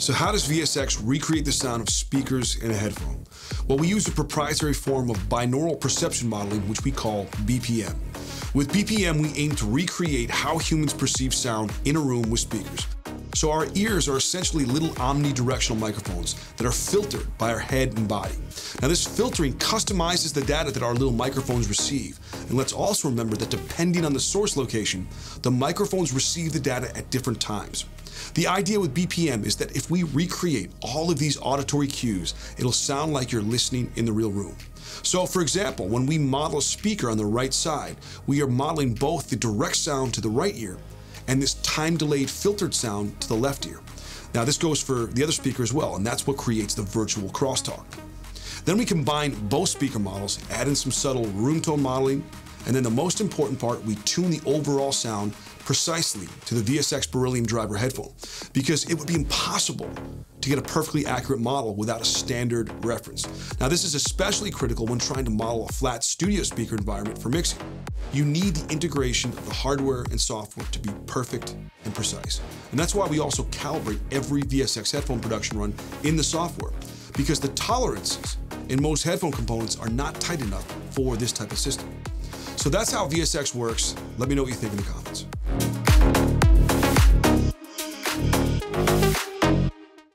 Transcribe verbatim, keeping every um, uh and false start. So how does V S X recreate the sound of speakers in a headphone? Well, we use a proprietary form of binaural perception modeling, which we call B P M. With B P M, we aim to recreate how humans perceive sound in a room with speakers. So our ears are essentially little omnidirectional microphones that are filtered by our head and body. Now, this filtering customizes the data that our little microphones receive. And let's also remember that depending on the source location, the microphones receive the data at different times. The idea with B P M is that if we recreate all of these auditory cues, it'll sound like you're listening in the real room. So, for example, when we model a speaker on the right side, we are modeling both the direct sound to the right ear and this time-delayed filtered sound to the left ear. Now, this goes for the other speaker as well, and that's what creates the virtual crosstalk. Then we combine both speaker models, add in some subtle room tone modeling, and then the most important part, we tune the overall sound precisely to the V S X Beryllium Driver headphone, because it would be impossible to get a perfectly accurate model without a standard reference. Now, this is especially critical when trying to model a flat studio speaker environment for mixing. You need the integration of the hardware and software to be perfect and precise. And that's why we also calibrate every V S X headphone production run in the software, because the tolerances in most headphone components are not tight enough for this type of system. So that's how V S X works. Let me know what you think in the comments.